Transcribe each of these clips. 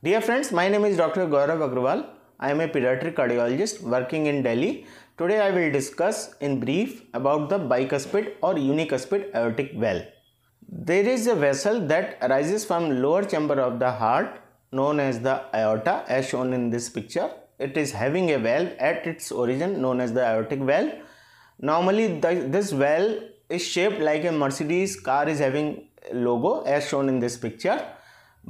Dear friends, my name is Dr. Gaurav Agrawal. I am a pediatric cardiologist working in Delhi. Today I will discuss in brief about the bicuspid or unicuspid aortic valve. There is a vessel that arises from lower chamber of the heart known as the aorta, as shown in this picture. It is having a valve at its origin known as the aortic valve. Normally this valve is shaped like a Mercedes car is having logo, as shown in this picture.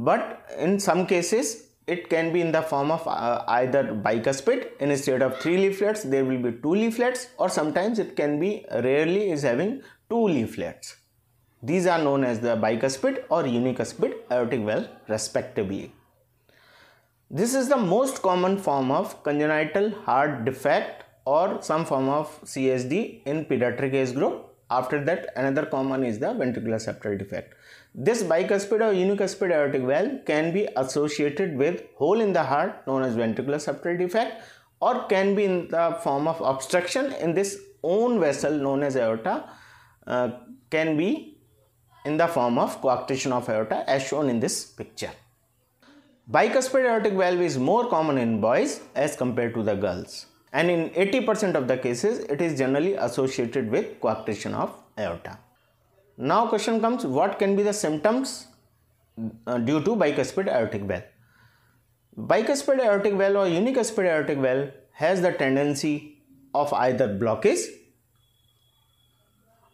But in some cases it can be in the form of either bicuspid, instead of 3 leaflets there will be 2 leaflets, or sometimes it can be rarely is having 2 leaflets. These are known as the bicuspid or unicuspid aortic valve respectively. This is the most common form of congenital heart defect or some form of CHD in pediatric age group. After that, another common is the ventricular septal defect. This bicuspid or unicuspid aortic valve can be associated with hole in the heart known as ventricular septal defect, or can be in the form of obstruction in this own vessel known as aorta, can be in the form of coarctation of aorta, as shown in this picture. Bicuspid aortic valve is more common in boys as compared to the girls, and in 80% of the cases it is generally associated with coarctation of aorta. Now question comes, what can be the symptoms due to bicuspid aortic valve? Bicuspid aortic valve or unicuspid aortic valve has the tendency of either blockage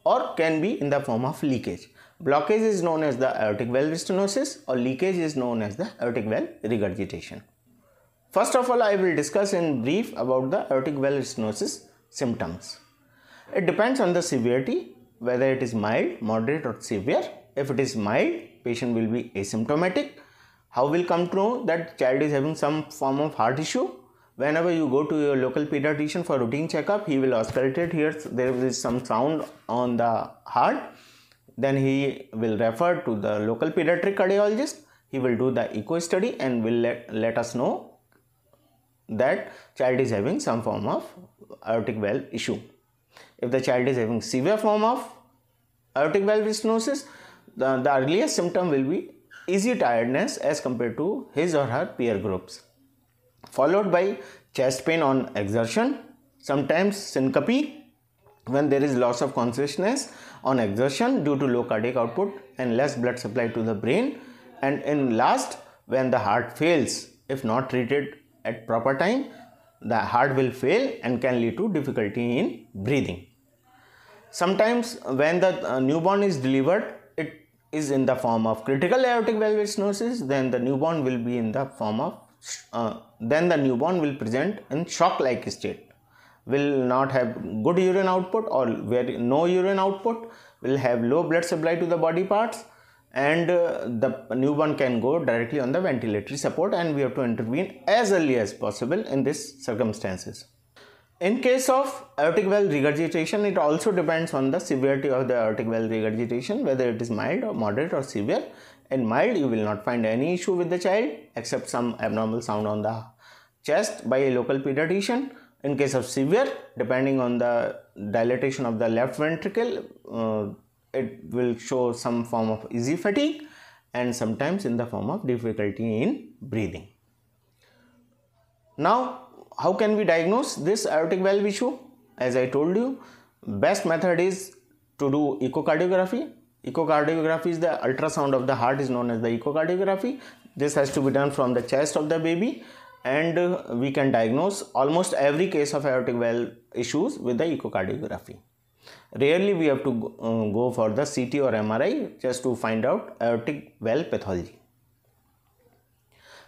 or can be in the form of leakage. Blockage is known as the aortic valve stenosis, or leakage is known as the aortic valve regurgitation. First of all, I will discuss in brief about the aortic valve stenosis symptoms. It depends on the severity, whether it is mild, moderate or severe. If it is mild, patient will be asymptomatic. How will come to know that child is having some form of heart issue? Whenever you go to your local pediatrician for routine checkup, he will auscultate, here there is some sound on the heart. Then he will refer to the local pediatric cardiologist. He will do the echo study and will let us know that child is having some form of aortic valve issue. If the child is having severe form of aortic valve stenosis, the earliest symptom will be easy tiredness as compared to his or her peer groups, followed by chest pain on exertion, sometimes syncope when there is loss of consciousness on exertion due to low cardiac output and less blood supply to the brain, and in last, when the heart fails if not treated at proper time, the heart will fail and can lead to difficulty in breathing. Sometimes when the newborn is delivered, it is in the form of critical aortic valve stenosis. Then the newborn will be in the form of present in shock like state, will not have good urine output or very no urine output, will have low blood supply to the body parts, and the newborn can go directly on the ventilatory support, and we have to intervene as early as possible in these circumstances. In case of aortic valve regurgitation, it also depends on the severity of the aortic valve regurgitation, whether it is mild or moderate or severe. In mild, you will not find any issue with the child except some abnormal sound on the chest by a local pediatrician. In case of severe, depending on the dilatation of the left ventricle, it will show some form of easy fatigue and sometimes in the form of difficulty in breathing. Now, how can we diagnose this aortic valve issue? As I told you, best method is to do echocardiography. Echocardiography is the ultrasound of the heart, is known as the echocardiography. This has to be done from the chest of the baby, and we can diagnose almost every case of aortic valve issues with the echocardiography. Rarely we have to go for the CT or MRI just to find out aortic valve pathology.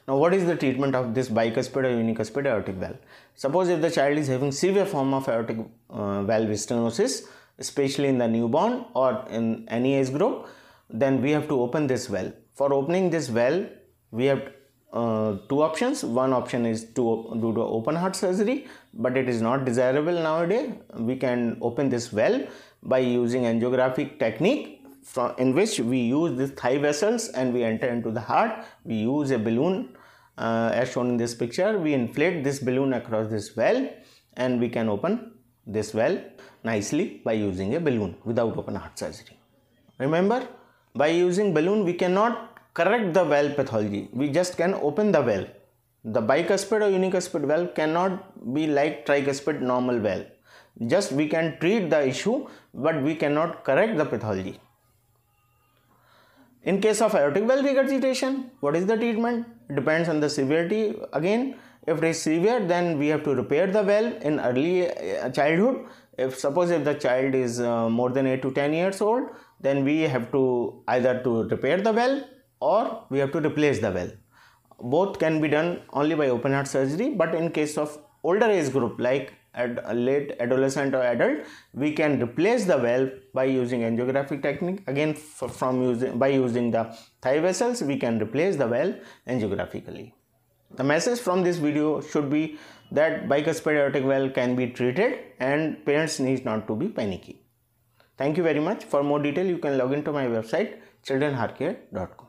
Now, what is the treatment of this bicuspid or unicuspid aortic valve? Suppose if the child is having severe form of aortic valve stenosis, especially in the newborn or in any age group, then we have to open this valve. For opening this valve, we have two options. One option is to do the open heart surgery, but it is not desirable nowadays. We can open this valve by using angiographic technique, in which we use the thigh vessels and we enter into the heart. We use a balloon, as shown in this picture. We inflate this balloon across this valve and we can open this valve nicely by using a balloon without open heart surgery. Remember, by using balloon we cannot correct the valve pathology. We just can open the valve. The bicuspid or unicuspid valve cannot be like tricuspid normal valve. Just we can treat the issue, but we cannot correct the pathology. In case of aortic valve regurgitation, what is the treatment? Depends on the severity. Again, if it is severe, then we have to repair the valve in early childhood. Suppose if the child is more than 8 to 10 years old, then we have to either to repair the valve or we have to replace the valve. Both can be done only by open heart surgery, but in case of older age group like late adolescent or adult, we can replace the valve by using angiographic technique. Again, by using the thigh vessels, we can replace the valve angiographically. The message from this video should be that bicuspid aortic valve can be treated and parents need not to be panicky. Thank you very much. For more detail, you can log into my website childrenhercare.com.